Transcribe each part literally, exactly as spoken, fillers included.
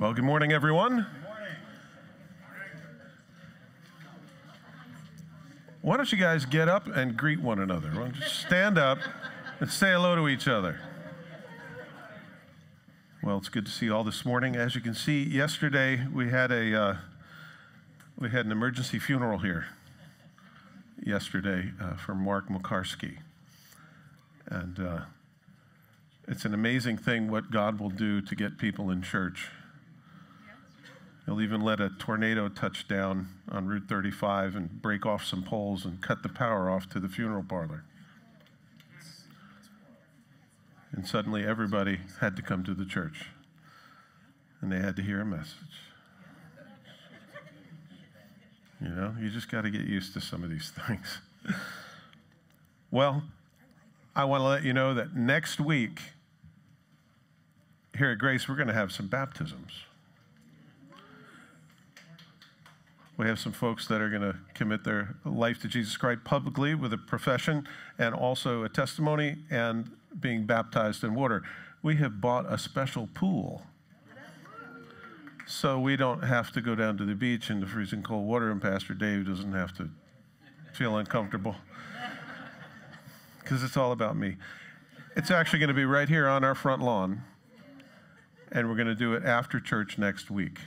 Well, good morning, everyone. Good morning. Why don't you guys get up and greet one another? Why don't you stand up and say hello to each other? Well, it's good to see you all this morning. As you can see, yesterday we had a uh, we had an emergency funeral here yesterday uh, for Mark McCarsky, and uh, it's an amazing thing what God will do to get people in church. He'll even let a tornado touch down on Route thirty-five and break off some poles and cut the power off to the funeral parlor. And suddenly everybody had to come to the church, and they had to hear a message. You know, you just got to get used to some of these things. Well, I want to let you know that next week here at Grace, we're going to have some baptisms. We have some folks that are going to commit their life to Jesus Christ publicly with a profession and also a testimony and being baptized in water. We have bought a special pool, so we don't have to go down to the beach in the freezing cold water, and Pastor Dave doesn't have to feel uncomfortable because it's all about me. It's actually going to be right here on our front lawn, and we're going to do it after church next week.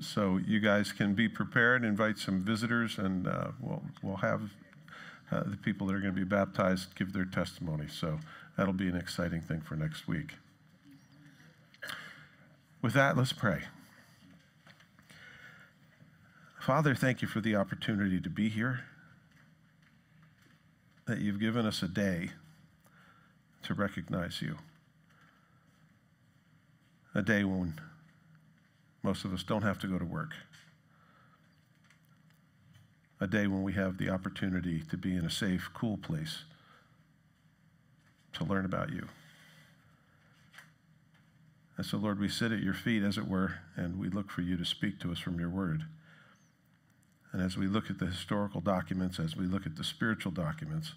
So you guys can be prepared, invite some visitors, and uh, we'll, we'll have uh, the people that are going to be baptized give their testimony. So that'll be an exciting thing for next week. With that, let's pray. Father, thank you for the opportunity to be here, that you've given us a day to recognize you, a day when most of us don't have to go to work, a day when we have the opportunity to be in a safe, cool place to learn about you. And so, Lord, we sit at your feet, as it were, and we look for you to speak to us from your word. And as we look at the historical documents, as we look at the spiritual documents,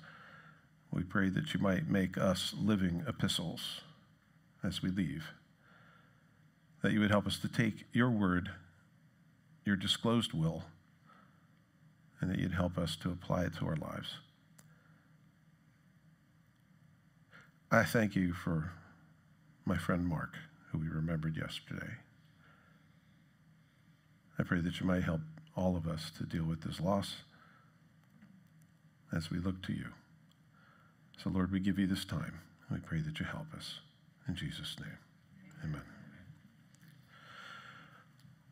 we pray that you might make us living epistles as we leave, that you would help us to take your word, your disclosed will, and that you'd help us to apply it to our lives. I thank you for my friend Mark, who we remembered yesterday. I pray that you might help all of us to deal with this loss as we look to you. So, Lord, we give you this time, and we pray that you help us. In Jesus' name, amen.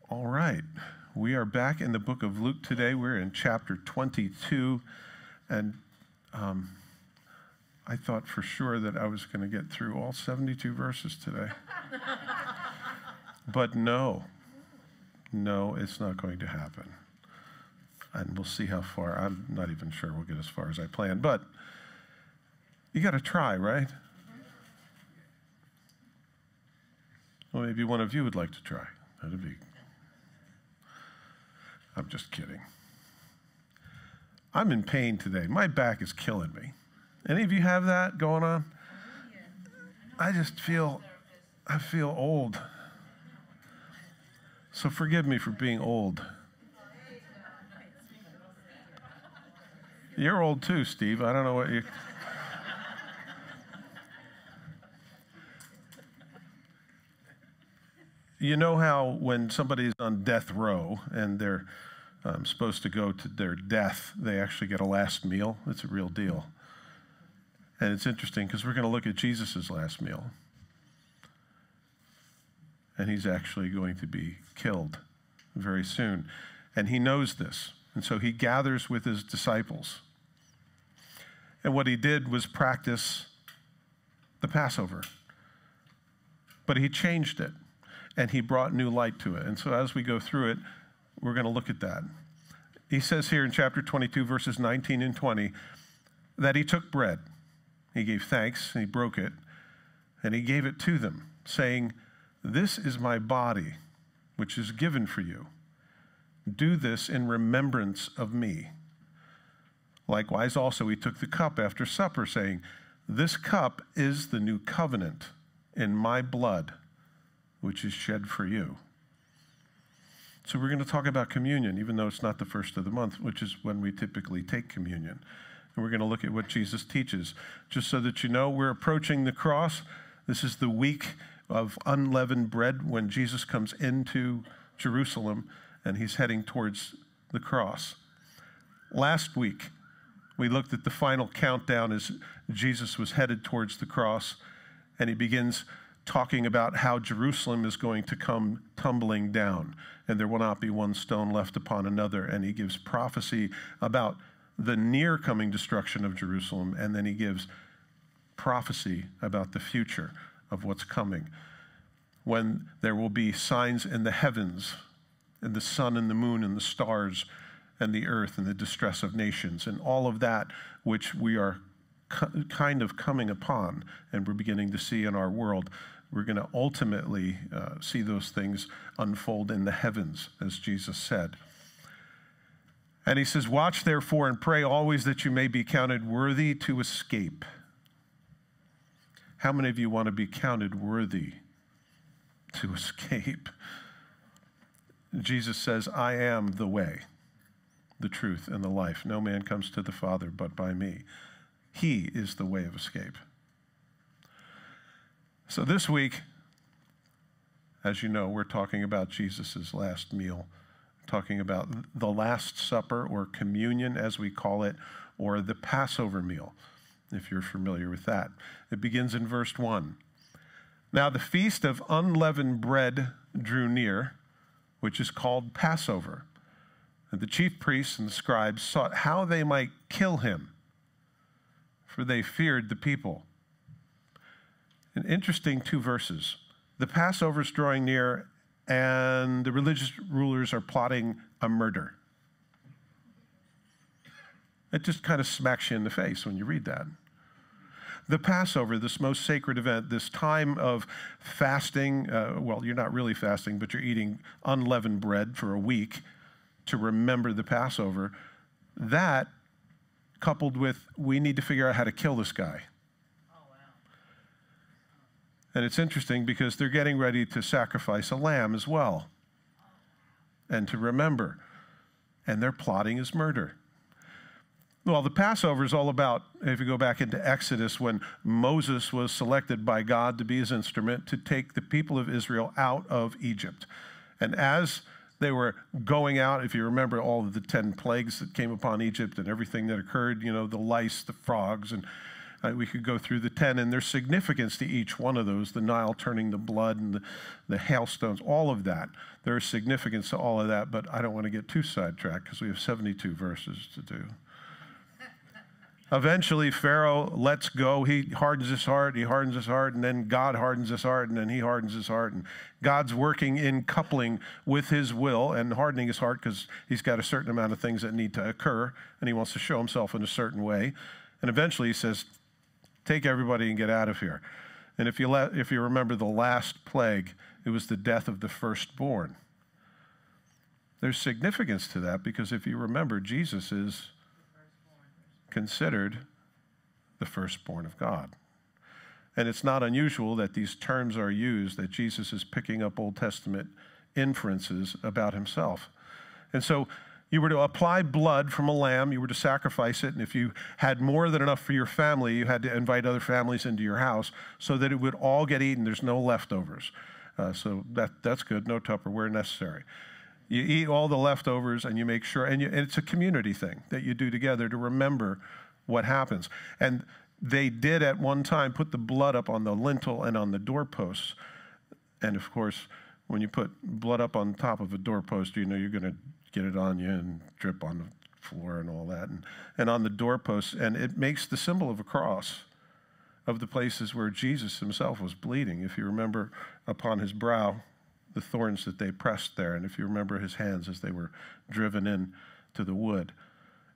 All right, we are back in the book of Luke today. We're in chapter twenty-two, and um, I thought for sure that I was going to get through all seventy-two verses today. But no, no, it's not going to happen. And we'll see how far. I'm not even sure we'll get as far as I planned, but you got to try, right? Well, maybe one of you would like to try. That'd be I'm just kidding. I'm in pain today. My back is killing me. Any of you have that going on? I just feel, I feel old. So forgive me for being old. You're old too, Steve. I don't know what you... You know how when somebody's on death row and they're um, supposed to go to their death, they actually get a last meal? It's a real deal. And it's interesting because we're going to look at Jesus' last meal. And he's actually going to be killed very soon. And he knows this. And so he gathers with his disciples. And what he did was practice the Passover. But he changed it, and he brought new light to it. And so as we go through it, we're going to look at that. He says here in chapter twenty-two, verses nineteen and twenty, that he took bread. He gave thanks, and he broke it, and he gave it to them, saying, "This is my body, which is given for you. Do this in remembrance of me." Likewise also he took the cup after supper, saying, "This cup is the new covenant in my blood, which is shed for you. So we're going to talk about communion, even though it's not the first of the month, which is when we typically take communion. And we're going to look at what Jesus teaches. Just so that you know, we're approaching the cross. This is the week of unleavened bread when Jesus comes into Jerusalem and he's heading towards the cross. Last week, we looked at the final countdown as Jesus was headed towards the cross, and he begins talking about how Jerusalem is going to come tumbling down, and there will not be one stone left upon another. And he gives prophecy about the near coming destruction of Jerusalem, and then he gives prophecy about the future of what's coming, when there will be signs in the heavens, and the sun and the moon and the stars and the earth and the distress of nations, and all of that which we are kind of coming upon and we're beginning to see in our world. We're going to ultimately uh, see those things unfold in the heavens, as Jesus said. And he says, "Watch therefore and pray always that you may be counted worthy to escape." How many of you want to be counted worthy to escape? Jesus says, "I am the way, the truth, and the life. No man comes to the Father but by me." He is the way of escape. So this week, as you know, we're talking about Jesus' last meal, talking about the Last Supper, or communion as we call it, or the Passover meal, if you're familiar with that. It begins in verse one. "Now the feast of unleavened bread drew near, which is called Passover. And the chief priests and the scribes sought how they might kill him, for they feared the people." An interesting two verses. The Passover is drawing near, and the religious rulers are plotting a murder. It just kind of smacks you in the face when you read that. The Passover, this most sacred event, this time of fasting, uh, well, you're not really fasting, but you're eating unleavened bread for a week to remember the Passover, that coupled with, we need to figure out how to kill this guy. Oh, wow. And it's interesting because they're getting ready to sacrifice a lamb as well and to remember, and they're plotting his murder. Well, the Passover is all about, if you go back into Exodus, when Moses was selected by God to be his instrument to take the people of Israel out of Egypt. And as they were going out, if you remember all of the ten plagues that came upon Egypt and everything that occurred, you know, the lice, the frogs, and uh, we could go through the ten, and there's significance to each one of those, the Nile turning to blood and the, the hailstones, all of that. There is significance to all of that, but I don't want to get too sidetracked because we have seventy-two verses to do. Eventually, Pharaoh lets go. He hardens his heart, he hardens his heart, and then God hardens his heart, and then he hardens his heart. And God's working in coupling with his will and hardening his heart because he's got a certain amount of things that need to occur, and he wants to show himself in a certain way. And eventually, he says, "Take everybody and get out of here." And if you, let, if you remember the last plague, it was the death of the firstborn. There's significance to that because if you remember, Jesus is considered the firstborn of God. And it's not unusual that these terms are used, that Jesus is picking up Old Testament inferences about himself. And so you were to apply blood from a lamb, you were to sacrifice it, and if you had more than enough for your family, you had to invite other families into your house so that it would all get eaten. There's no leftovers. Uh, so that, that's good, no Tupperware necessary. You eat all the leftovers and you make sure, and, you, and it's a community thing that you do together to remember what happens. And they did at one time put the blood up on the lintel and on the doorposts. And of course, when you put blood up on top of a doorpost, you know you're going to get it on you and drip on the floor and all that, and, and on the doorposts. And it makes the symbol of a cross of the places where Jesus himself was bleeding. If you remember, upon his brow, the thorns that they pressed there, and if you remember his hands as they were driven in to the wood,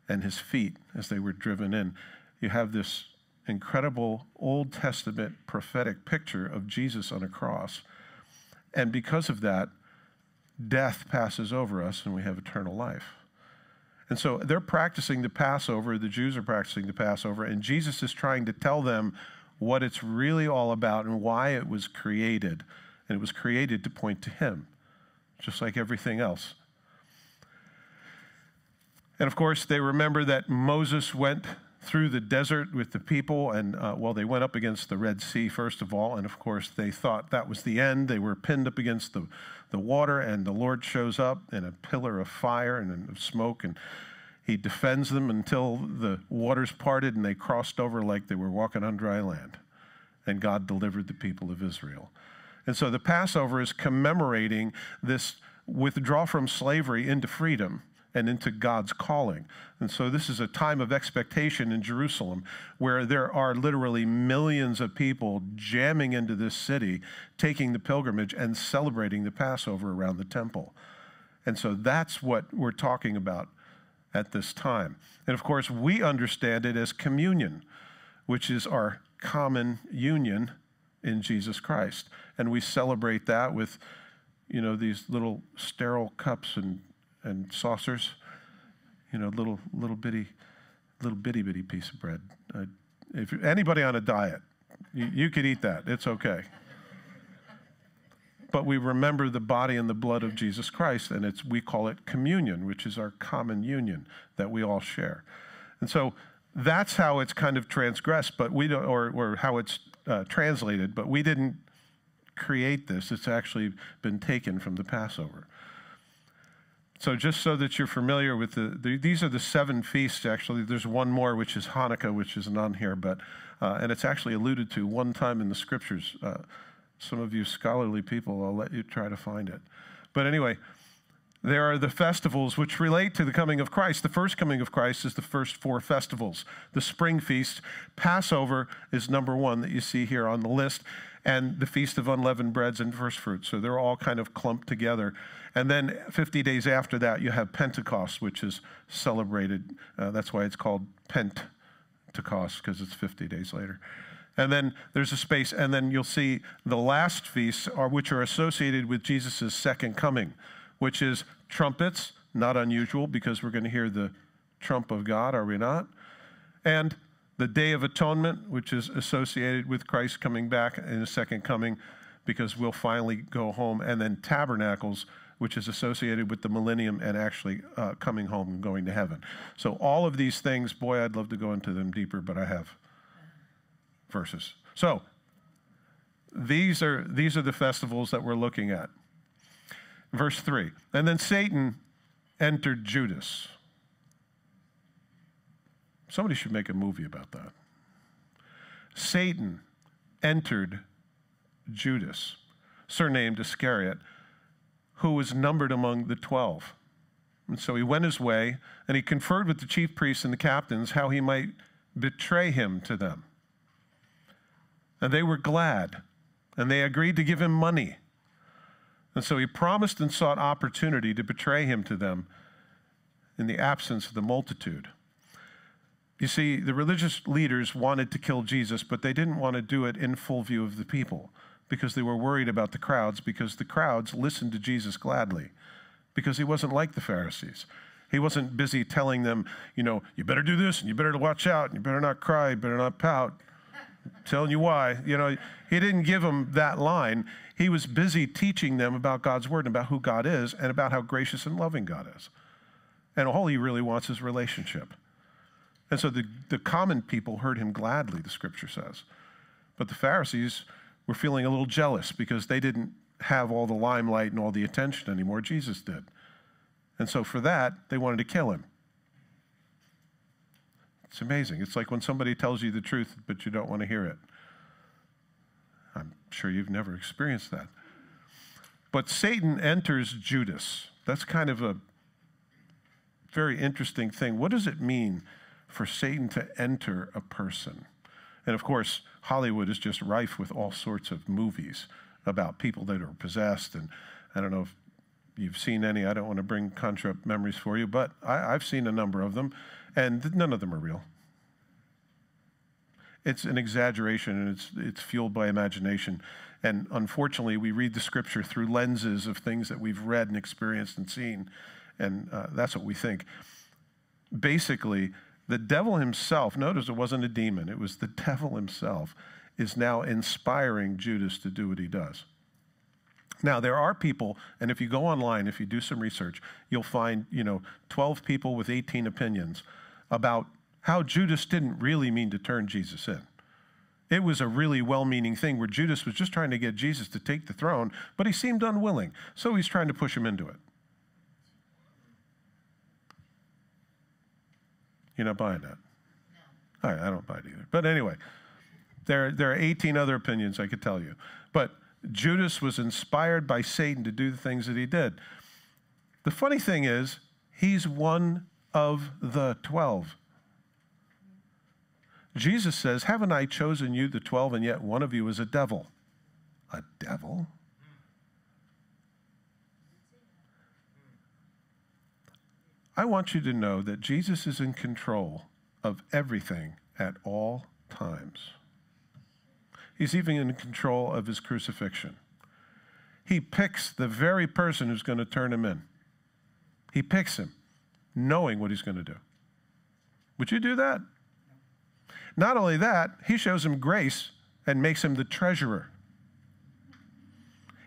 and his feet as they were driven in, you have this incredible Old Testament prophetic picture of Jesus on a cross. And because of that, death passes over us and we have eternal life. And so they're practicing the Passover, the Jews are practicing the Passover, and Jesus is trying to tell them what it's really all about and why it was created and it was created to point to him, just like everything else. And of course, they remember that Moses went through the desert with the people, and uh, well, they went up against the Red Sea, first of all, and of course, they thought that was the end. They were pinned up against the, the water, and the Lord shows up in a pillar of fire and of smoke, and he defends them until the waters parted and they crossed over like they were walking on dry land, and God delivered the people of Israel. And so the Passover is commemorating this withdrawal from slavery into freedom and into God's calling. And so this is a time of expectation in Jerusalem where there are literally millions of people jamming into this city, taking the pilgrimage and celebrating the Passover around the temple. And so that's what we're talking about at this time. And of course, we understand it as communion, which is our common union in Jesus Christ. And we celebrate that with, you know, these little sterile cups and and saucers, you know, little little bitty, little bitty bitty piece of bread. Uh, if anybody on a diet, you, you could eat that. It's okay. But we remember the body and the blood of Jesus Christ, and it's we call it communion, which is our common union that we all share. And so that's how it's kind of transgressed, but we don't, or, or how it's uh, translated. But we didn't create this. It's actually been taken from the Passover. So just so that you're familiar with the, the, these are the seven feasts, actually. There's one more, which is Hanukkah, which isn't on here, but, uh, and it's actually alluded to one time in the scriptures. Uh, some of you scholarly people, I'll let you try to find it. But anyway, there are the festivals which relate to the coming of Christ. The first coming of Christ is the first four festivals. The spring feast, Passover is number one that you see here on the list, and the Feast of Unleavened Breads and First Fruits. So they're all kind of clumped together. And then fifty days after that, you have Pentecost, which is celebrated. Uh, that's why it's called Pentecost, because it's fifty days later. And then there's a space, and then you'll see the last feasts, are, which are associated with Jesus' second coming, which is trumpets, not unusual, because we're going to hear the trump of God, are we not? And the Day of Atonement, which is associated with Christ coming back in his second coming, because we'll finally go home. And then Tabernacles, which is associated with the millennium and actually uh, coming home and going to heaven. So all of these things, boy, I'd love to go into them deeper, but I have verses. So these are, these are the festivals that we're looking at. Verse three, and then Satan entered Judas. Somebody should make a movie about that. Satan entered Judas, surnamed Iscariot, who was numbered among the twelve. And so he went his way, and he conferred with the chief priests and the captains how he might betray him to them. And they were glad, and they agreed to give him money. And so he promised and sought opportunity to betray him to them in the absence of the multitude. You see, the religious leaders wanted to kill Jesus, but they didn't want to do it in full view of the people because they were worried about the crowds, because the crowds listened to Jesus gladly because he wasn't like the Pharisees. He wasn't busy telling them, you know, you better do this and you better watch out and you better not cry, you better not pout, I'm telling you why. You know, he didn't give them that line. He was busy teaching them about God's word and about who God is and about how gracious and loving God is. And all he really wants is relationship. And so the, the common people heard him gladly, the scripture says. But the Pharisees were feeling a little jealous because they didn't have all the limelight and all the attention anymore. Jesus did. And so for that, they wanted to kill him. It's amazing. It's like when somebody tells you the truth, but you don't want to hear it. I'm sure you've never experienced that. But Satan enters Judas. That's kind of a very interesting thing. What does it mean for Satan to enter a person? And of course, Hollywood is just rife with all sorts of movies about people that are possessed. And I don't know if you've seen any. I don't want to bring conjure up memories for you, but I, I've seen a number of them, and none of them are real. It's an exaggeration, and it's, it's fueled by imagination. And unfortunately, we read the scripture through lenses of things that we've read and experienced and seen, and uh, that's what we think. Basically, the devil himself, notice it wasn't a demon, it was the devil himself, is now inspiring Judas to do what he does. Now, there are people, and if you go online, if you do some research, you'll find, you know, twelve people with eighteen opinions about how Judas didn't really mean to turn Jesus in. It was a really well-meaning thing where Judas was just trying to get Jesus to take the throne, but he seemed unwilling, so he's trying to push him into it. You're not buying that? No. All right, I don't buy it either. But anyway, there, there are eighteen other opinions I could tell you. But Judas was inspired by Satan to do the things that he did. The funny thing is, he's one of the twelve. Jesus says, haven't I chosen you, the twelve, and yet one of you is a devil? A devil? I want you to know that Jesus is in control of everything at all times. He's even in control of his crucifixion. He picks the very person who's going to turn him in. He picks him, knowing what he's going to do. Would you do that? Not only that, he shows him grace and makes him the treasurer.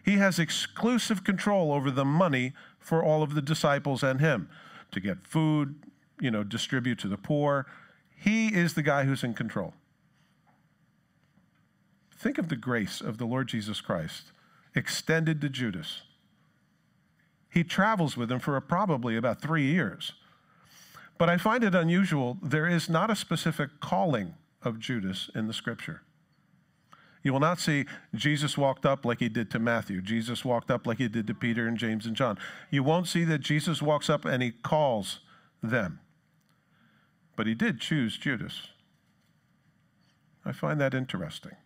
He has exclusive control over the money for all of the disciples and him to get food, you know, distribute to the poor. He is the guy who's in control. Think of the grace of the Lord Jesus Christ extended to Judas. He travels with him for probably about three years. But I find it unusual. There is not a specific calling of Judas in the scripture. You will not see Jesus walked up like he did to Matthew. Jesus walked up like he did to Peter and James and John. You won't see that Jesus walks up and he calls them. But he did choose Judas. I find that interesting.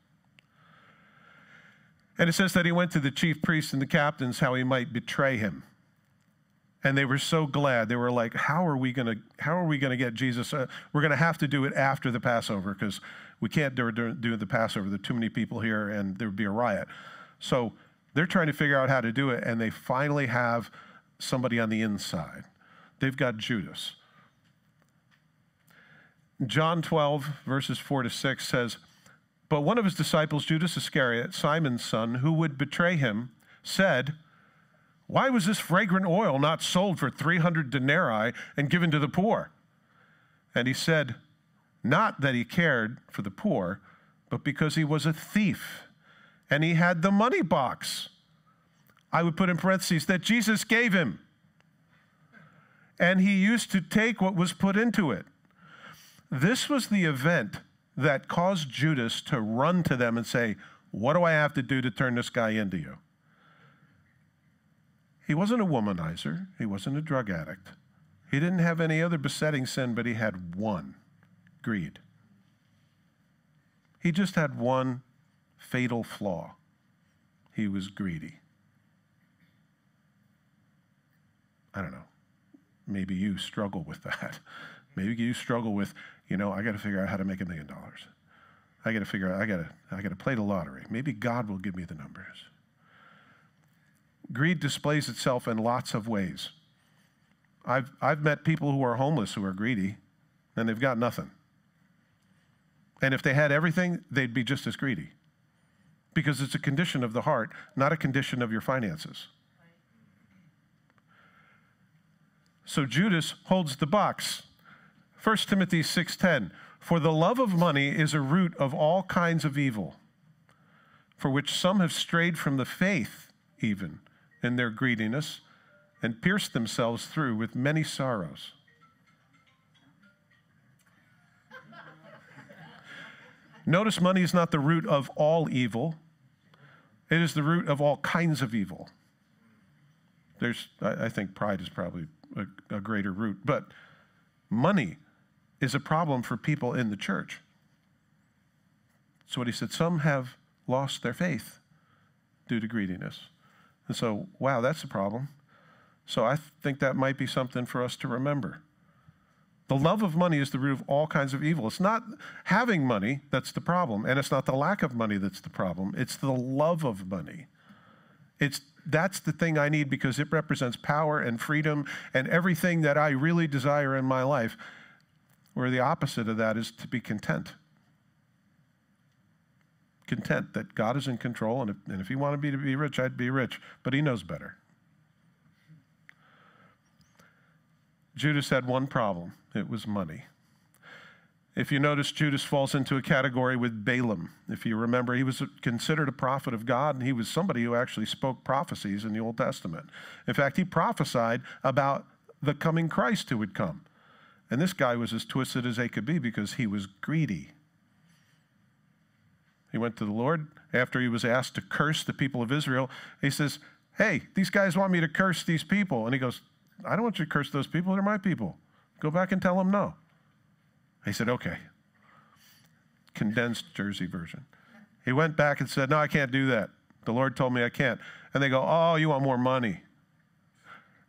And it says that he went to the chief priests and the captains how he might betray him. And they were so glad. They were like, how are we going to how are we going to get Jesus? Uh, we're going to have to do it after the Passover because we can't do, do the Passover. There are too many people here and there would be a riot. So they're trying to figure out how to do it, and they finally have somebody on the inside. They've got Judas. John twelve, verses four to six says, but one of his disciples, Judas Iscariot, Simon's son, who would betray him, said, why was this fragrant oil not sold for three hundred denarii and given to the poor? And he said, not that he cared for the poor, but because he was a thief and he had the money box. I would put in parentheses that Jesus gave him. And he used to take what was put into it. This was the event that caused Judas to run to them and say, what do I have to do to turn this guy into you? He wasn't a womanizer. He wasn't a drug addict. He didn't have any other besetting sin, but he had one, greed. He just had one fatal flaw. He was greedy. I don't know. Maybe you struggle with that. Maybe you struggle with, you know, I got to figure out how to make a million dollars. I got to figure out, I got to, I got to play the lottery. Maybe God will give me the numbers. Greed displays itself in lots of ways. I've, I've met people who are homeless who are greedy, and they've got nothing. And if they had everything, they'd be just as greedy because it's a condition of the heart, not a condition of your finances. So Judas holds the box. First Timothy six ten, for the love of money is a root of all kinds of evil, for which some have strayed from the faith even in their greediness, and pierced themselves through with many sorrows. Notice money is not the root of all evil. It is the root of all kinds of evil. There's, I, I think pride is probably a, a greater root, but money is a problem for people in the church. So what he said, some have lost their faith due to greediness. And so, wow, that's a problem. So I think that might be something for us to remember. The love of money is the root of all kinds of evil. It's not having money that's the problem, and it's not the lack of money that's the problem. It's the love of money. It's, that's the thing I need because it represents power and freedom and everything that I really desire in my life, where the opposite of that is to be content. content that God is in control, and if, and if he wanted me to be rich, I'd be rich, but he knows better. Judas had one problem. It was money. If you notice, Judas falls into a category with Balaam. If you remember, he was considered a prophet of God, and he was somebody who actually spoke prophecies in the Old Testament. In fact, he prophesied about the coming Christ who would come. And this guy was as twisted as they could be because he was greedy. He went to the Lord after he was asked to curse the people of Israel. He says, hey, these guys want me to curse these people. And he goes, I don't want you to curse those people. They're my people. Go back and tell them no. He said, okay. Condensed Jersey version. He went back and said, no, I can't do that. The Lord told me I can't. And they go, oh, you want more money.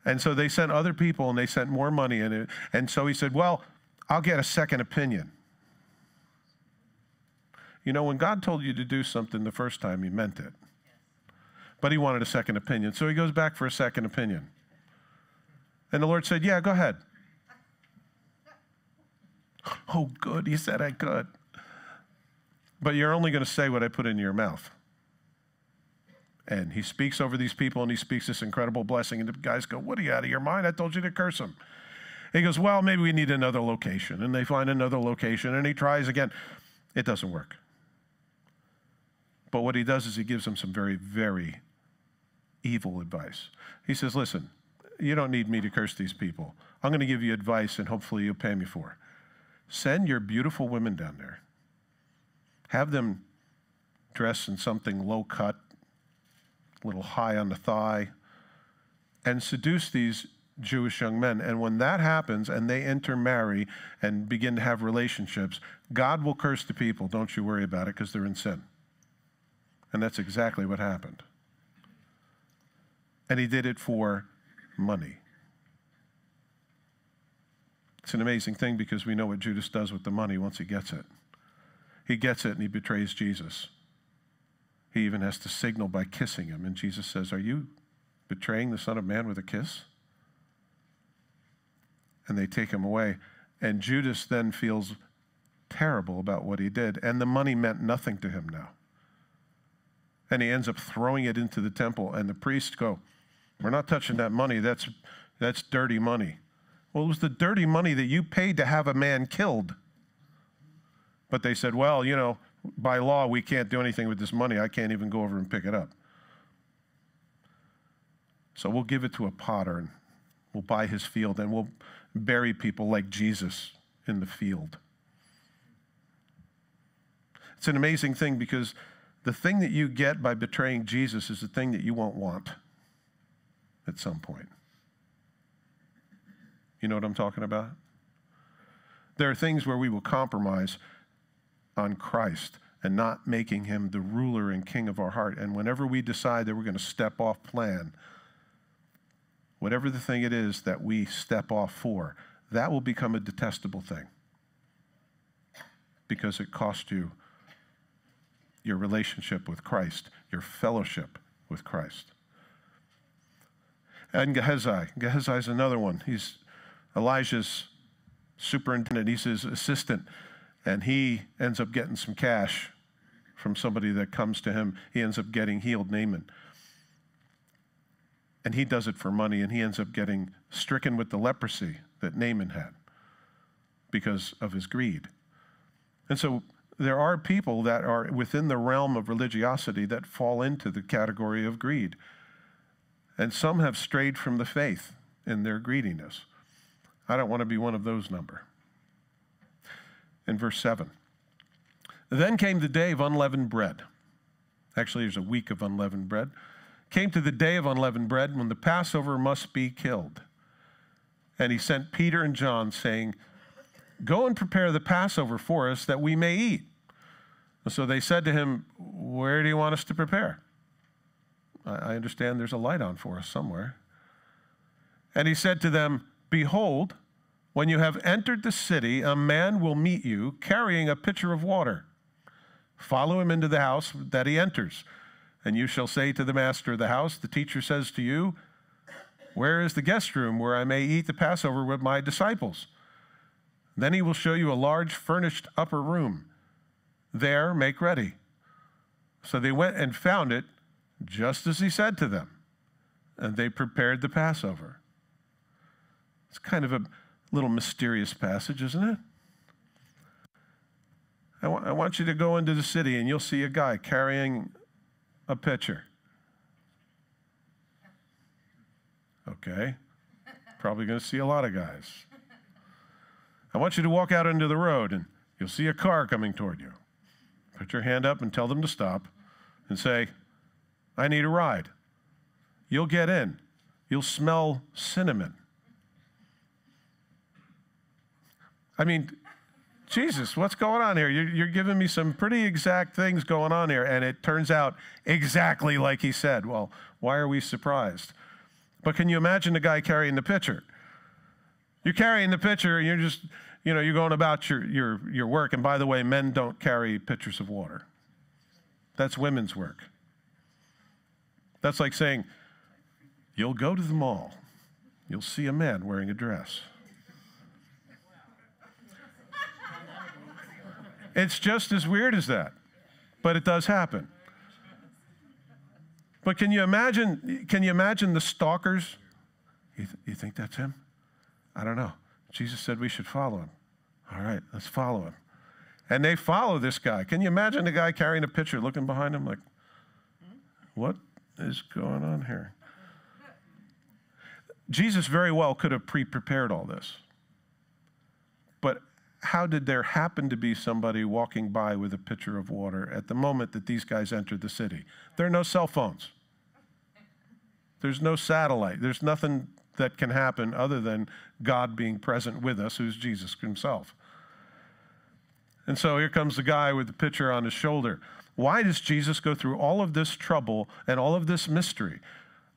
And so they sent other people, and they sent more money in it. And so he said, well, I'll get a second opinion. You know, when God told you to do something the first time, he meant it. But he wanted a second opinion. So he goes back for a second opinion. And the Lord said, yeah, go ahead. Oh, good, he said I could. But you're only going to say what I put in your mouth. And he speaks over these people, and he speaks this incredible blessing. And the guys go, what are you, out of your mind? I told you to curse him. And he goes, well, maybe we need another location. And they find another location, and he tries again. It doesn't work. But what he does is he gives them some very, very evil advice. He says, listen, you don't need me to curse these people. I'm going to give you advice, and hopefully you'll pay me for it. Send your beautiful women down there. Have them dress in something low cut, a little high on the thigh, and seduce these Jewish young men. And when that happens and they intermarry and begin to have relationships, God will curse the people. Don't you worry about it, because they're in sin. And that's exactly what happened. And he did it for money. It's an amazing thing, because we know what Judas does with the money once he gets it. He gets it and he betrays Jesus. He even has to signal by kissing him. And Jesus says, are you betraying the Son of Man with a kiss? And they take him away. And Judas then feels terrible about what he did. And the money meant nothing to him now. And he ends up throwing it into the temple. And the priests go, we're not touching that money. That's, that's dirty money. Well, it was the dirty money that you paid to have a man killed. But they said, well, you know, by law, we can't do anything with this money. I can't even go over and pick it up. So we'll give it to a potter, and we'll buy his field, and we'll bury people like Jesus in the field. It's an amazing thing, because the thing that you get by betraying Jesus is the thing that you won't want at some point. You know what I'm talking about? There are things where we will compromise on Christ and not making him the ruler and king of our heart. And whenever we decide that we're going to step off plan, whatever the thing it is that we step off for, that will become a detestable thing, because it cost you your relationship with Christ, your fellowship with Christ. And Gehazi. Gehazi is another one. He's Elijah's superintendent. He's his assistant. And he ends up getting some cash from somebody that comes to him. He ends up getting healed, Naaman. And he does it for money, and he ends up getting stricken with the leprosy that Naaman had because of his greed. And so there are people that are within the realm of religiosity that fall into the category of greed. And some have strayed from the faith in their greediness. I don't want to be one of those number. In verse seven, then came the day of unleavened bread. Actually, there's a week of unleavened bread. Came to the day of unleavened bread when the Passover must be killed. And he sent Peter and John, saying, go and prepare the Passover for us, that we may eat. And so they said to him, where do you want us to prepare? I understand there's a light on for us somewhere. And he said to them, behold, when you have entered the city, a man will meet you carrying a pitcher of water. Follow him into the house that he enters. And you shall say to the master of the house, the teacher says to you, where is the guest room where I may eat the Passover with my disciples? Then he will show you a large furnished upper room. There, make ready. So they went and found it just as he said to them, and they prepared the Passover. It's kind of a little mysterious passage, isn't it? I, wa- I want you to go into the city and you'll see a guy carrying a pitcher. Okay, probably going to see a lot of guys. I want you to walk out into the road and you'll see a car coming toward you. Put your hand up and tell them to stop and say, I need a ride. You'll get in. You'll smell cinnamon. I mean, Jesus, what's going on here? You're, you're giving me some pretty exact things going on here, and it turns out exactly like he said. Well, why are we surprised? But can you imagine the guy carrying the pitcher? You're carrying the pitcher, and you're just, you know, you're going about your, your, your work. And by the way, men don't carry pitchers of water. That's women's work. That's like saying, you'll go to the mall. You'll see a man wearing a dress. It's just as weird as that, but it does happen. But can you imagine, can you imagine the stalkers? You, th- you think that's him? I don't know. Jesus said we should follow him. All right, let's follow him. And they follow this guy. Can you imagine the guy carrying a pitcher looking behind him like, what is going on here? Jesus very well could have pre-prepared all this. But how did there happen to be somebody walking by with a pitcher of water at the moment that these guys entered the city? There are no cell phones. There's no satellite. There's nothing that can happen other than God being present with us, who's Jesus himself. And so here comes the guy with the pitcher on his shoulder. Why does Jesus go through all of this trouble and all of this mystery?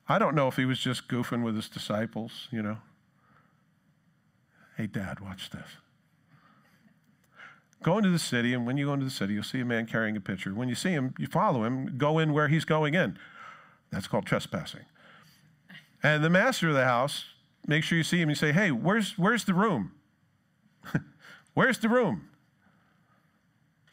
I don't know if he was just goofing with his disciples, you know. Hey, Dad, watch this. Go into the city, and when you go into the city, you'll see a man carrying a pitcher. When you see him, you follow him, go in where he's going in. That's called trespassing. And the master of the house, make sure you see him and say, hey, where's, where's the room? Where's the room?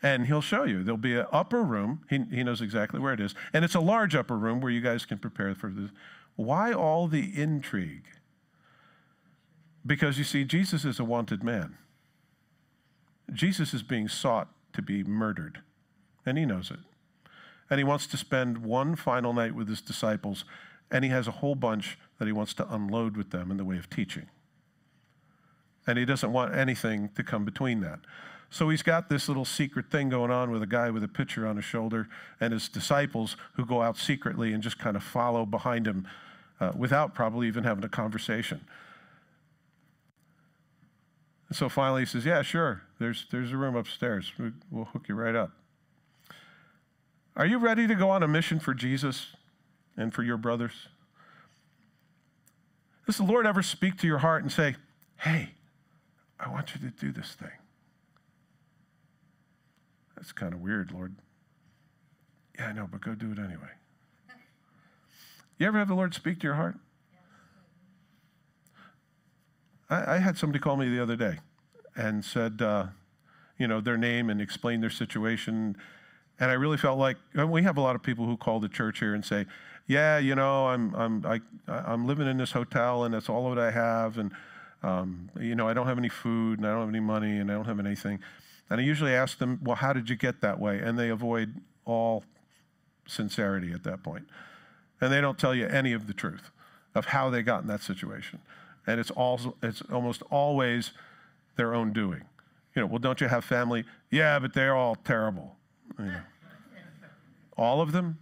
And he'll show you. There'll be an upper room. He, he knows exactly where it is. And it's a large upper room where you guys can prepare for this. Why all the intrigue? Because you see, Jesus is a wanted man. Jesus is being sought to be murdered, and he knows it. And he wants to spend one final night with his disciples, and he has a whole bunch that he wants to unload with them in the way of teaching. And he doesn't want anything to come between that. So he's got this little secret thing going on with a guy with a pitcher on his shoulder and his disciples who go out secretly and just kind of follow behind him uh, without probably even having a conversation. And so finally he says, yeah, sure, there's, there's a room upstairs. We'll hook you right up. Are you ready to go on a mission for Jesus and for your brothers? Does the Lord ever speak to your heart and say, hey, I want you to do this thing? That's kind of weird, Lord. Yeah, I know, but go do it anyway. You ever have the Lord speak to your heart? I, I had somebody call me the other day and said, uh, you know, their name and explained their situation. And I really felt like, and we have a lot of people who call the church here and say, yeah, you know, I'm I'm I, I'm living in this hotel and that's all that I have. And, um, you know, I don't have any food and I don't have any money and I don't have anything. And I usually ask them, well, how did you get that way? And they avoid all sincerity at that point. And they don't tell you any of the truth of how they got in that situation. And it's also, it's almost always their own doing. You know, well, don't you have family? Yeah, but they're all terrible. You know. All of them?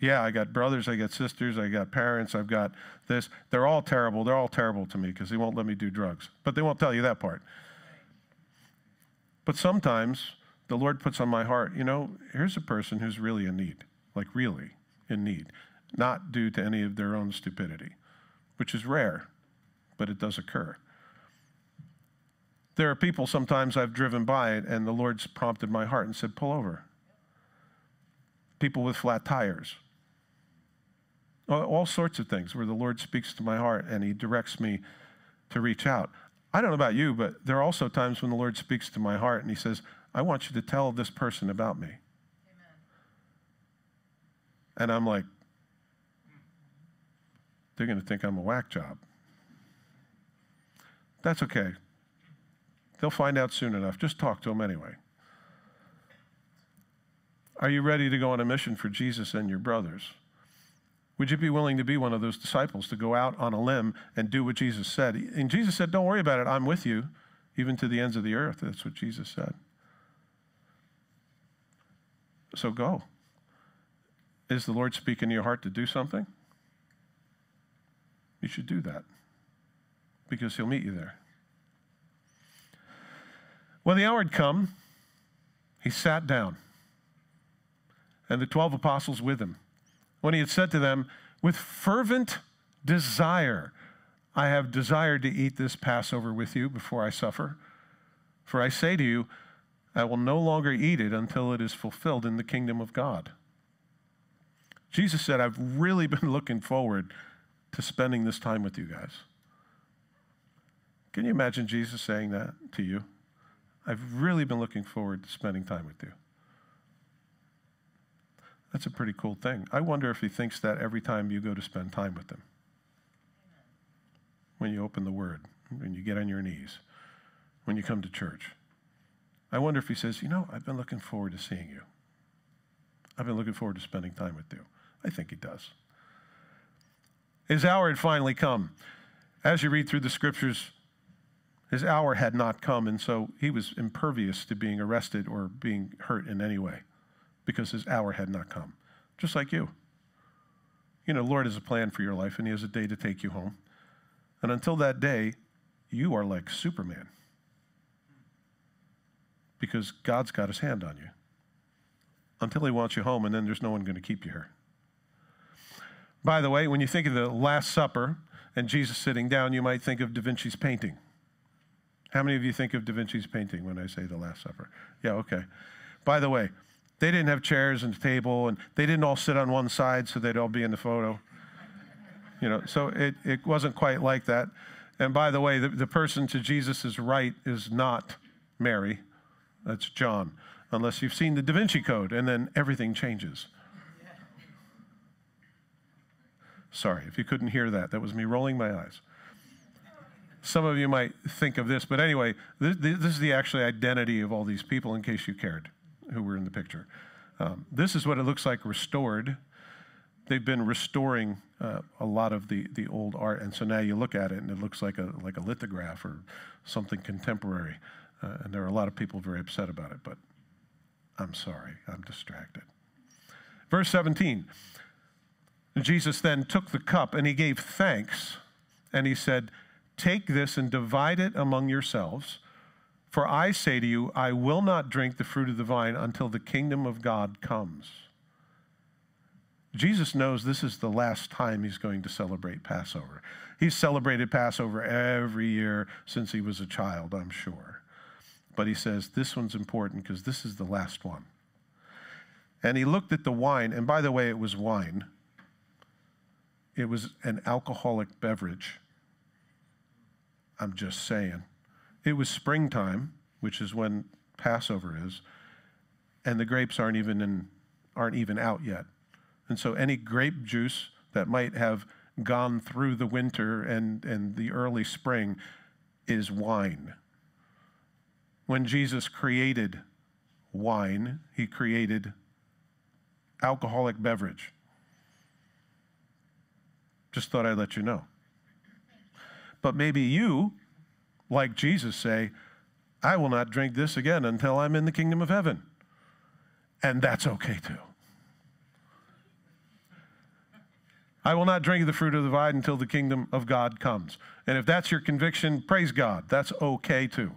Yeah, I got brothers, I got sisters, I got parents, I've got this. They're all terrible. They're all terrible to me because they won't let me do drugs. But they won't tell you that part. But sometimes the Lord puts on my heart, you know, here's a person who's really in need, like really in need, not due to any of their own stupidity, which is rare, but it does occur. There are people sometimes I've driven by and the Lord's prompted my heart and said, pull over. People with flat tires. All sorts of things where the Lord speaks to my heart and he directs me to reach out. I don't know about you, but there are also times when the Lord speaks to my heart and he says, I want you to tell this person about me. Amen. And I'm like, they're going to think I'm a whack job. That's okay. They'll find out soon enough. Just talk to them anyway. Are you ready to go on a mission for Jesus and your brothers? Would you be willing to be one of those disciples to go out on a limb and do what Jesus said? And Jesus said, don't worry about it. I'm with you, even to the ends of the earth. That's what Jesus said. So go. Is the Lord speaking to your heart to do something? You should do that because he'll meet you there. When the hour had come, he sat down, and the twelve apostles with him. When he had said to them, with fervent desire, I have desired to eat this Passover with you before I suffer. For I say to you, I will no longer eat it until it is fulfilled in the kingdom of God. Jesus said, I've really been looking forward to spending this time with you guys. Can you imagine Jesus saying that to you? I've really been looking forward to spending time with you. That's a pretty cool thing. I wonder if he thinks that every time you go to spend time with him. When you open the Word, when you get on your knees, when you come to church. I wonder if he says, you know, I've been looking forward to seeing you. I've been looking forward to spending time with you. I think he does. His hour had finally come. As you read through the scriptures, his hour had not come, and so he was impervious to being arrested or being hurt in any way because his hour had not come, just like you. You know, the Lord has a plan for your life, and he has a day to take you home. And until that day, you are like Superman, because God's got his hand on you until he wants you home, and then there's no one going to keep you here. By the way, when you think of the Last Supper and Jesus sitting down, you might think of Da Vinci's painting. How many of you think of Da Vinci's painting when I say the Last Supper? Yeah, okay. By the way, they didn't have chairs and a table, and they didn't all sit on one side so they'd all be in the photo. You know, so it, it wasn't quite like that. And by the way, the, the person to Jesus' right is not Mary. That's John, unless you've seen the Da Vinci Code, and then everything changes. Yeah. Sorry, if you couldn't hear that, that was me rolling my eyes. Some of you might think of this, but anyway, this, this is the actual identity of all these people, in case you cared, who were in the picture. Um, this is what it looks like restored. They've been restoring uh, a lot of the, the old art, and so now you look at it, and it looks like a, like a lithograph or something contemporary. Uh, and there are a lot of people very upset about it, but I'm sorry, I'm distracted. Verse seventeen, Jesus then took the cup and he gave thanks and he said, take this and divide it among yourselves, for I say to you, I will not drink the fruit of the vine until the kingdom of God comes. Jesus knows this is the last time he's going to celebrate Passover. He's celebrated Passover every year since he was a child, I'm sure. But he says, this one's important because this is the last one. And he looked at the wine, and by the way, it was wine. It was an alcoholic beverage. I'm just saying. It was springtime, which is when Passover is, and the grapes aren't even, in, aren't even out yet. And so any grape juice that might have gone through the winter and, and the early spring is wine. When Jesus created wine, he created alcoholic beverage. Just thought I'd let you know. But maybe you, like Jesus, say, I will not drink this again until I'm in the kingdom of heaven. And that's okay too. I will not drink the fruit of the vine until the kingdom of God comes. And if that's your conviction, praise God. That's okay too.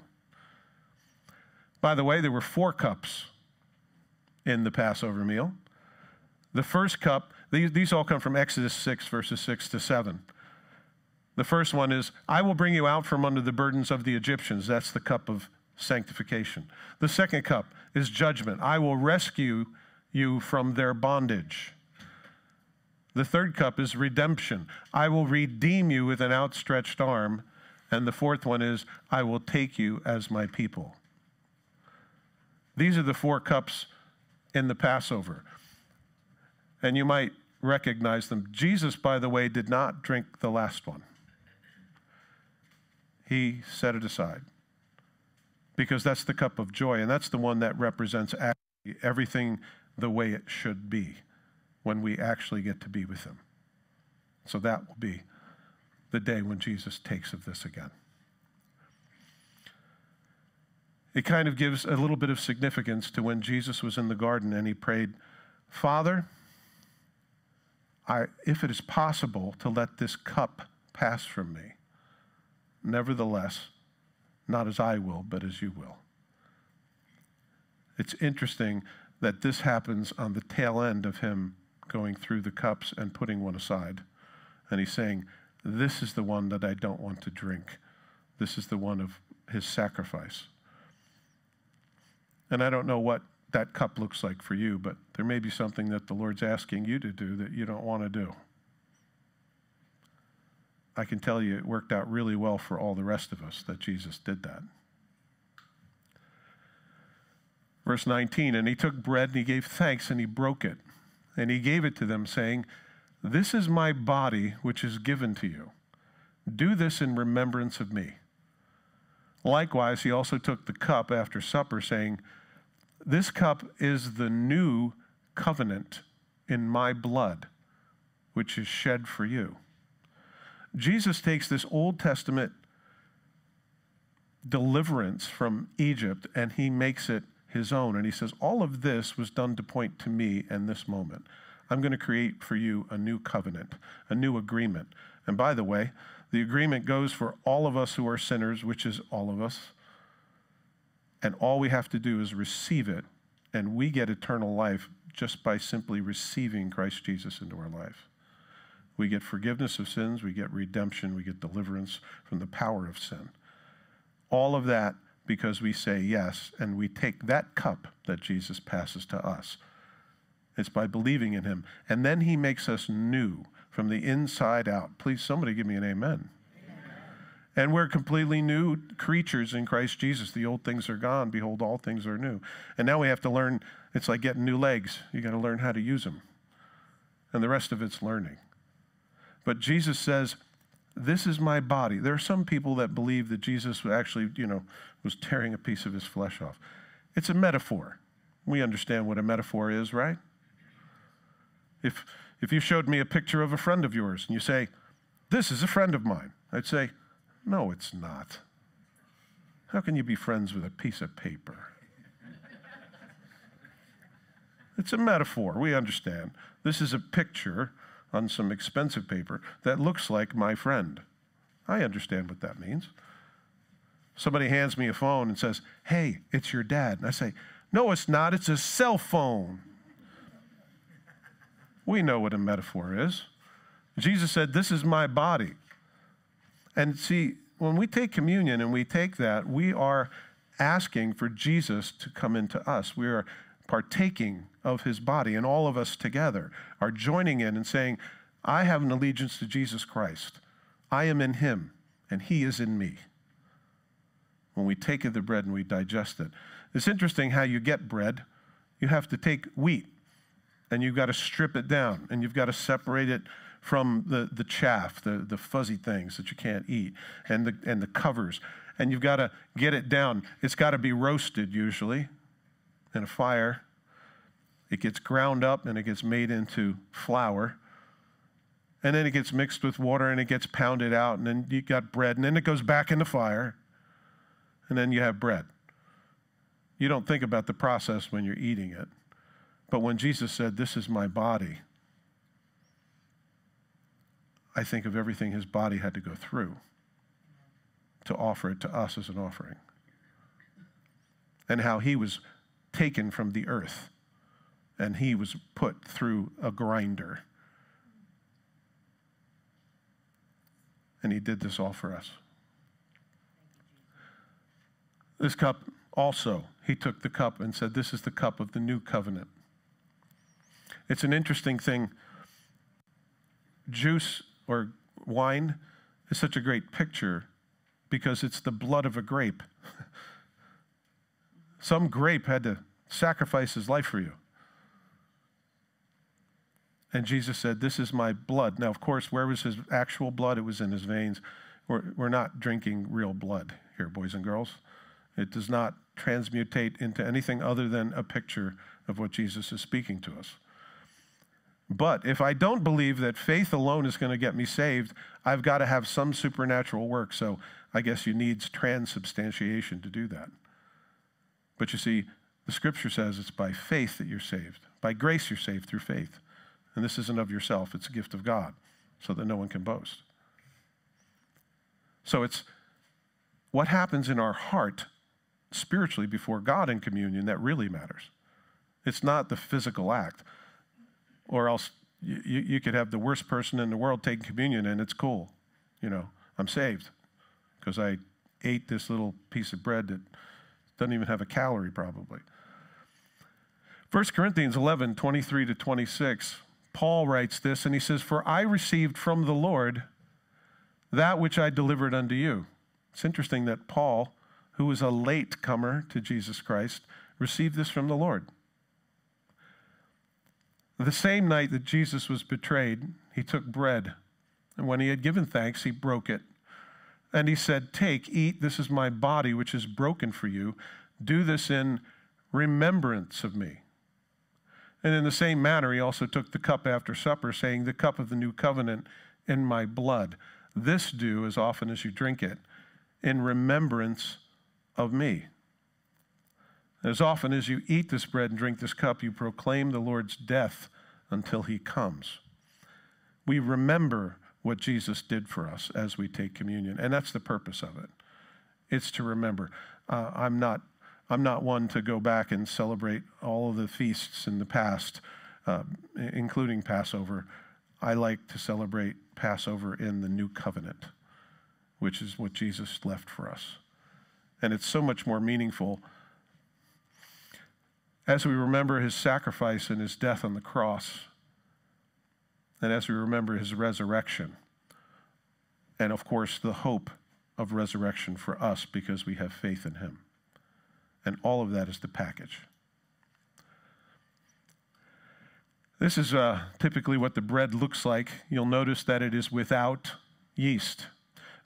By the way, there were four cups in the Passover meal. The first cup, these, these all come from Exodus six, verses six to seven. The first one is, I will bring you out from under the burdens of the Egyptians. That's the cup of sanctification. The second cup is judgment. I will rescue you from their bondage. The third cup is redemption. I will redeem you with an outstretched arm. And the fourth one is, I will take you as my people. These are the four cups in the Passover. and you might recognize them. Jesus, by the way, did not drink the last one. He set it aside because that's the cup of joy, and that's the one that represents actually everything the way it should be when we actually get to be with him. So that will be the day when Jesus takes of this again. It kind of gives a little bit of significance to when Jesus was in the garden and he prayed, Father, I, if it is possible to let this cup pass from me, nevertheless, not as I will, but as you will. It's interesting that this happens on the tail end of him going through the cups and putting one aside. And he's saying, this is the one that I don't want to drink. This is the one of his sacrifice. And I don't know what that cup looks like for you, but there may be something that the Lord's asking you to do that you don't want to do. I can tell you it worked out really well for all the rest of us that Jesus did that. Verse nineteen, and he took bread and he gave thanks and he broke it. And he gave it to them saying, this is my body which is given to you. Do this in remembrance of me. Likewise, he also took the cup after supper saying, this cup is the new covenant in my blood, which is shed for you. Jesus takes this Old Testament deliverance from Egypt and he makes it his own. And he says, all of this was done to point to me in this moment. I'm going to create for you a new covenant, a new agreement. And by the way, the agreement goes for all of us who are sinners, which is all of us. And all we have to do is receive it. And we get eternal life just by simply receiving Christ Jesus into our life. We get forgiveness of sins, we get redemption, we get deliverance from the power of sin. All of that because we say yes, and we take that cup that Jesus passes to us. It's by believing in him. And then he makes us new from the inside out. Please, somebody give me an amen. Amen. And we're completely new creatures in Christ Jesus. The old things are gone. Behold, all things are new. And now we have to learn. It's like getting new legs. You got to learn how to use them. And the rest of it's learning. But Jesus says, this is my body. There are some people that believe that Jesus actually, you know, was tearing a piece of his flesh off. It's a metaphor. We understand what a metaphor is, right? If, if you showed me a picture of a friend of yours and you say, this is a friend of mine, I'd say, no, it's not. How can you be friends with a piece of paper? It's a metaphor. We understand. This is a picture on some expensive paper that looks like my friend. I understand what that means. Somebody hands me a phone and says, hey, it's your dad. And I say, no, it's not. It's a cell phone. We know what a metaphor is. Jesus said, this is my body. And see, when we take communion and we take that, we are asking for Jesus to come into us. We are partaking of his body, and all of us together are joining in and saying, I have an allegiance to Jesus Christ. I am in him, and he is in me. When we take of the bread and we digest it. It's interesting how you get bread. You have to take wheat, and you've got to strip it down, and you've got to separate it from the, the chaff, the, the fuzzy things that you can't eat, and the, and the covers, and you've got to get it down. It's got to be roasted usually, in a fire. It gets ground up and it gets made into flour, and then it gets mixed with water and it gets pounded out, and then you got bread, and then it goes back in the fire, and then you have bread. You don't think about the process when you're eating it, but when Jesus said, this is my body, I think of everything his body had to go through to offer it to us as an offering, and how he was taken from the earth and he was put through a grinder. And he did this all for us. This cup also, he took the cup and said, this is the cup of the new covenant. It's an interesting thing. Juice or wine is such a great picture because it's the blood of a grape. Some grape had to sacrifice his life for you. And Jesus said, this is my blood. Now, of course, where was his actual blood? It was in his veins. We're, we're not drinking real blood here, boys and girls. It does not transmutate into anything other than a picture of what Jesus is speaking to us. But if I don't believe that faith alone is going to get me saved, I've got to have some supernatural work. So I guess you need transubstantiation to do that. But you see, the scripture says it's by faith that you're saved. By grace you're saved through faith. And this isn't of yourself, it's a gift of God, so that no one can boast. So it's what happens in our heart spiritually before God in communion that really matters. It's not the physical act, or else you, you could have the worst person in the world taking communion and it's cool. You know, I'm saved because I ate this little piece of bread that doesn't even have a calorie probably. First Corinthians eleven, twenty-three to twenty-six, Paul writes this and he says, for I received from the Lord that which I delivered unto you. It's interesting that Paul, who was a late comer to Jesus Christ, received this from the Lord. The same night that Jesus was betrayed, he took bread, and when he had given thanks, he broke it. And he said, take, eat, this is my body, which is broken for you. Do this in remembrance of me. And in the same manner, he also took the cup after supper, saying, the cup of the new covenant in my blood. This do as often as you drink it, in remembrance of me. As often as you eat this bread and drink this cup, you proclaim the Lord's death until he comes. We remember what Jesus did for us as we take communion, and that's the purpose of it. It's to remember. Uh, I'm not, I'm not one to go back and celebrate all of the feasts in the past, uh, including Passover. I like to celebrate Passover in the new covenant, which is what Jesus left for us. And it's so much more meaningful as we remember his sacrifice and his death on the cross, and as we remember his resurrection, and of course the hope of resurrection for us because we have faith in him. And all of that is the package. This is uh, typically what the bread looks like. You'll notice that it is without yeast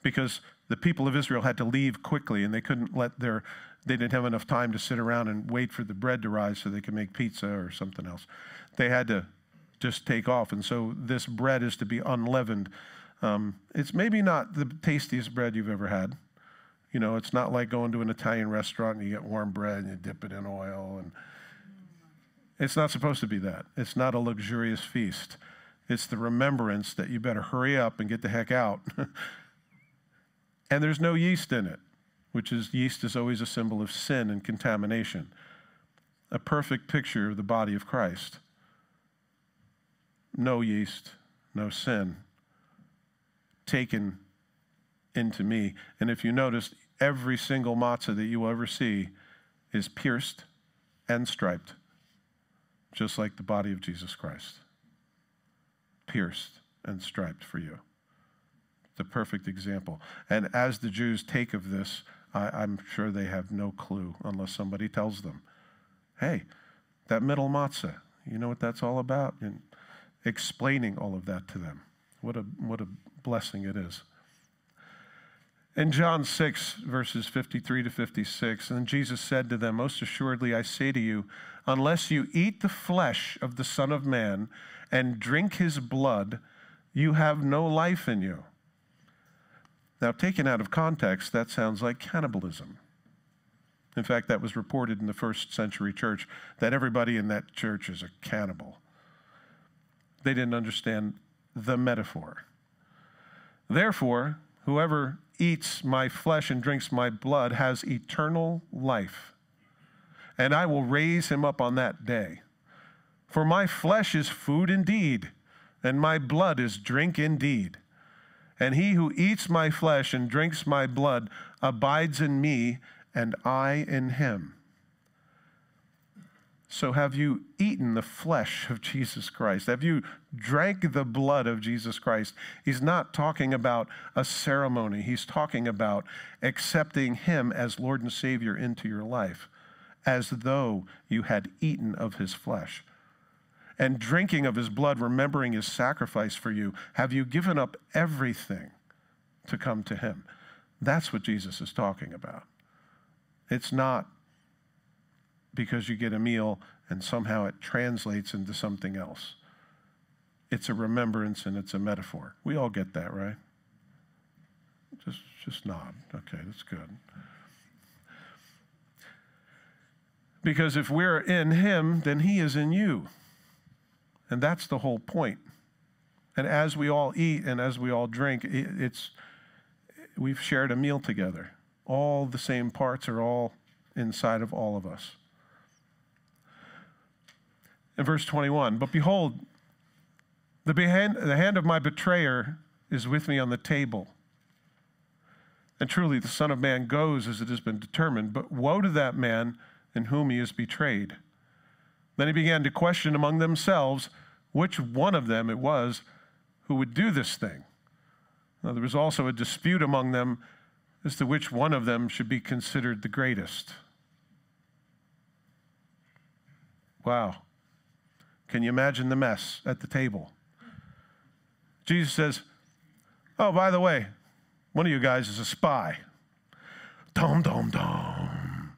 because the people of Israel had to leave quickly and they couldn't let their They didn't have enough time to sit around and wait for the bread to rise so they could make pizza or something else. They had to just take off. And so this bread is to be unleavened. Um, it's maybe not the tastiest bread you've ever had. You know, it's not like going to an Italian restaurant and you get warm bread and you dip it in oil. And it's not supposed to be that. It's not a luxurious feast. It's the remembrance that you better hurry up and get the heck out. And there's no yeast in it, which is yeast is always a symbol of sin and contamination, a perfect picture of the body of Christ. No yeast, no sin, taken into me. And if you notice, every single matzah that you will ever see is pierced and striped, just like the body of Jesus Christ, pierced and striped for you. The perfect example. And as the Jews take of this, I, I'm sure they have no clue unless somebody tells them, hey, that middle matzah, you know what that's all about? And explaining all of that to them. What a, what a blessing it is. In John six, verses fifty-three to fifty-six, and Jesus said to them, most assuredly I say to you, unless you eat the flesh of the Son of Man and drink his blood, you have no life in you. Now, taken out of context, that sounds like cannibalism. In fact, that was reported in the first century church, that everybody in that church is a cannibal. They didn't understand the metaphor. Therefore, whoever eats my flesh and drinks my blood has eternal life, and I will raise him up on that day. For my flesh is food indeed, and my blood is drink indeed. And he who eats my flesh and drinks my blood abides in me, and I in him. So have you eaten the flesh of Jesus Christ? Have you drank the blood of Jesus Christ? He's not talking about a ceremony. He's talking about accepting him as Lord and Savior into your life, as though you had eaten of his flesh. and drinking of his blood, remembering his sacrifice for you? Have you given up everything to come to him? That's what Jesus is talking about. It's not because you get a meal and somehow it translates into something else. It's a remembrance and it's a metaphor. We all get that, right? Just, just nod. Okay, that's good. Because if we're in him, then he is in you. And that's the whole point. And as we all eat and as we all drink, it's we've shared a meal together. All the same parts are all inside of all of us. In verse twenty-one, but behold, the hand, the hand of my betrayer is with me on the table. And truly the Son of Man goes as it has been determined, but woe to that man in whom he is betrayed. Then he began to question among themselves which one of them it was who would do this thing. Now, there was also a dispute among them as to which one of them should be considered the greatest. Wow. Can you imagine the mess at the table? Jesus says, oh, by the way, one of you guys is a spy. Dum, dum, dum.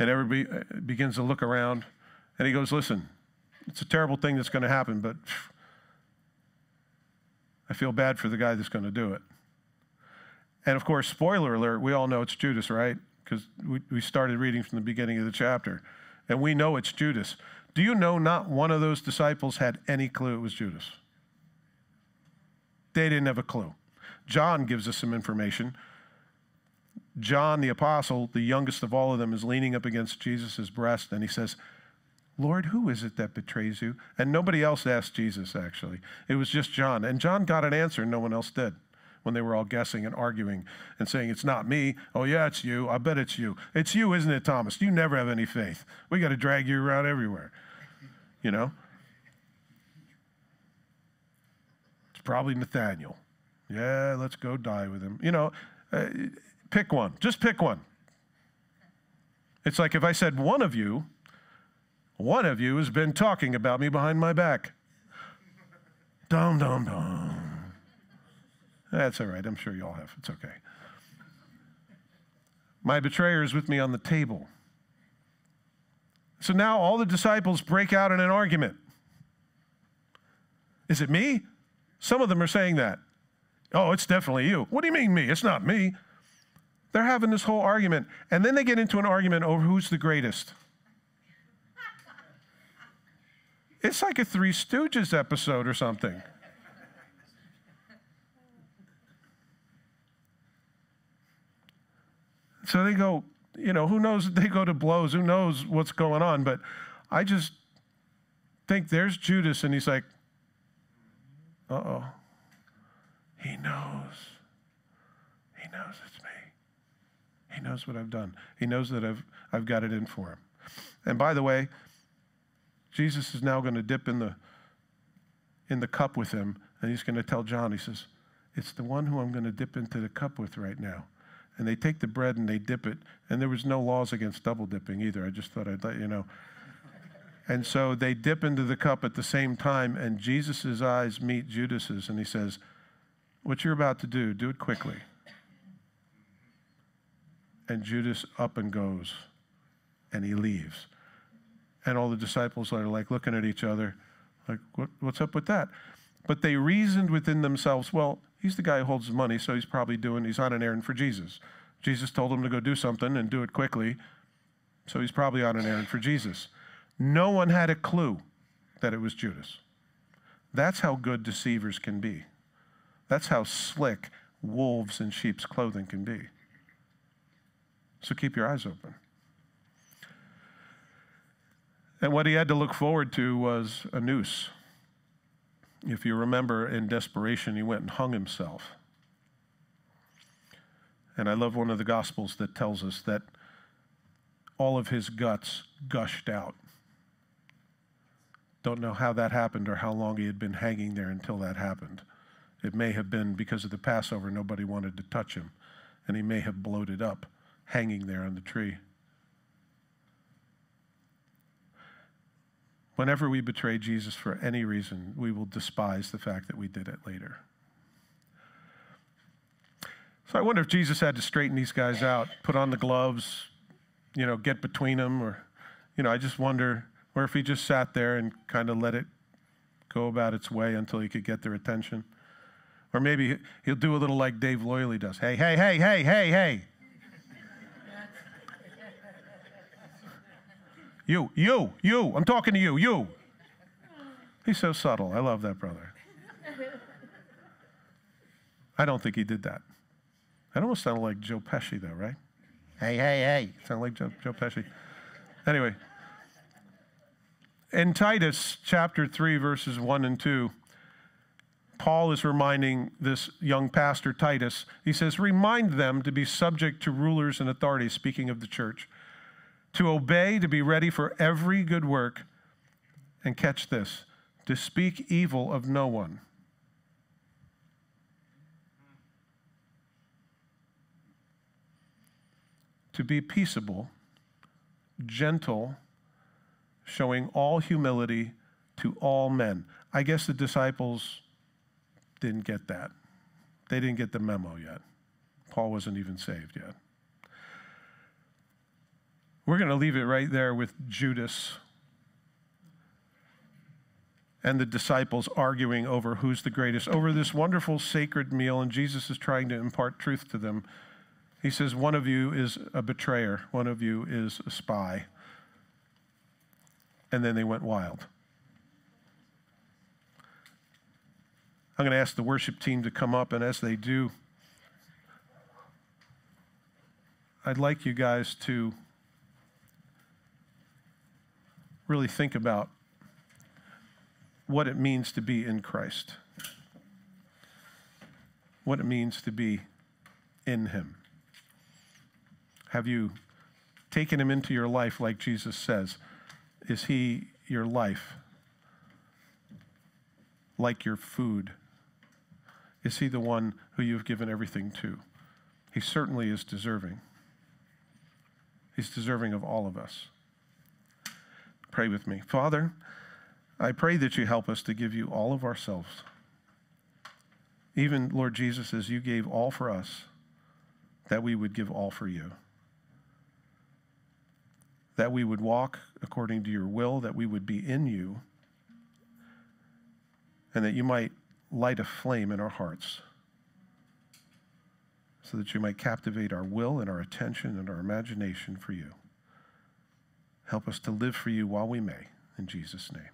And everybody begins to look around, and he goes, listen, it's a terrible thing that's going to happen, but pff, I feel bad for the guy that's going to do it. And of course, spoiler alert, we all know it's Judas, right? Because we, we started reading from the beginning of the chapter, and we know it's Judas. Do you know not one of those disciples had any clue it was Judas? They didn't have a clue. John gives us some information. John the apostle, the youngest of all of them, is leaning up against Jesus' breast, and he says, Lord, who is it that betrays you? And nobody else asked Jesus, actually. It was just John. And John got an answer, and no one else did, when they were all guessing and arguing and saying, it's not me. Oh, yeah, it's you. I bet it's you. It's you, isn't it, Thomas? You never have any faith. We got to drag you around everywhere, you know? It's probably Nathaniel. Yeah, let's go die with him. You know, uh, pick one. Just pick one. It's like if I said one of you, one of you has been talking about me behind my back. Dum, dum, dum. That's all right. I'm sure you all have. It's okay. My betrayer is with me on the table. So now all the disciples break out in an argument. Is it me? Some of them are saying that. Oh, it's definitely you. What do you mean me? It's not me. They're having this whole argument. And then they get into an argument over who's the greatest. It's like a Three Stooges episode or something. So they go, you know, who knows, they go to blows, who knows what's going on, but I just think there's Judas, and he's like, uh-oh, he knows, he knows it's me. He knows what I've done. He knows that I've, I've got it in for him. And by the way, Jesus is now going to dip in the, in the cup with him, and he's going to tell John, he says, it's the one who I'm going to dip into the cup with right now. And they take the bread and they dip it. And there was no laws against double dipping either. I just thought I'd let you know. And so they dip into the cup at the same time, and Jesus' eyes meet Judas's, and he says, what you're about to do, do it quickly. And Judas up and goes, and he leaves. And all the disciples are like looking at each other, like, what, what's up with that? But they reasoned within themselves, well, he's the guy who holds the money, so he's probably doing, he's on an errand for Jesus. Jesus told him to go do something and do it quickly, so he's probably on an errand for Jesus. No one had a clue that it was Judas. That's how good deceivers can be. That's how slick wolves in sheep's clothing can be. So keep your eyes open. And what he had to look forward to was a noose. If you remember, in desperation, he went and hung himself. And I love one of the Gospels that tells us that all of his guts gushed out. Don't know how that happened or how long he had been hanging there until that happened. It may have been because of the Passover, nobody wanted to touch him, and he may have bloated up, hanging there on the tree. Whenever we betray Jesus for any reason, we will despise the fact that we did it later. So I wonder if Jesus had to straighten these guys out, put on the gloves, you know, get between them, or, you know, I just wonder, or if he just sat there and kind of let it go about its way until he could get their attention. Or maybe he'll do a little like Dave Loyley does. Hey, hey, hey, hey, hey, hey. You, you, you, I'm talking to you, you. He's so subtle. I love that brother. I don't think he did that. That almost sounded like Joe Pesci, though, right? Hey, hey, hey. Sound like Joe, Joe Pesci. Anyway, in Titus chapter three, verses one and two, Paul is reminding this young pastor, Titus. He says, remind them to be subject to rulers and authorities, speaking of the church, to obey, to be ready for every good work, and catch this, to speak evil of no one. To be peaceable, gentle, showing all humility to all men. I guess the disciples didn't get that. They didn't get the memo yet. Paul wasn't even saved yet. We're going to leave it right there with Judas and the disciples arguing over who's the greatest, over this wonderful sacred meal, and Jesus is trying to impart truth to them. He says, one of you is a betrayer, one of you is a spy. And then they went wild. I'm going to ask the worship team to come up, and as they do, I'd like you guys to really think about what it means to be in Christ, what it means to be in Him. Have you taken Him into your life like Jesus says? Is He your life, like your food? Is He the one who you've given everything to? He certainly is deserving. He's deserving of all of us. Pray with me. Father, I pray that you help us to give you all of ourselves. Even, Lord Jesus, as you gave all for us, that we would give all for you. That we would walk according to your will, that we would be in you, and that you might light a flame in our hearts so that you might captivate our will and our attention and our imagination for you. Help us to live for you while we may, in Jesus' name.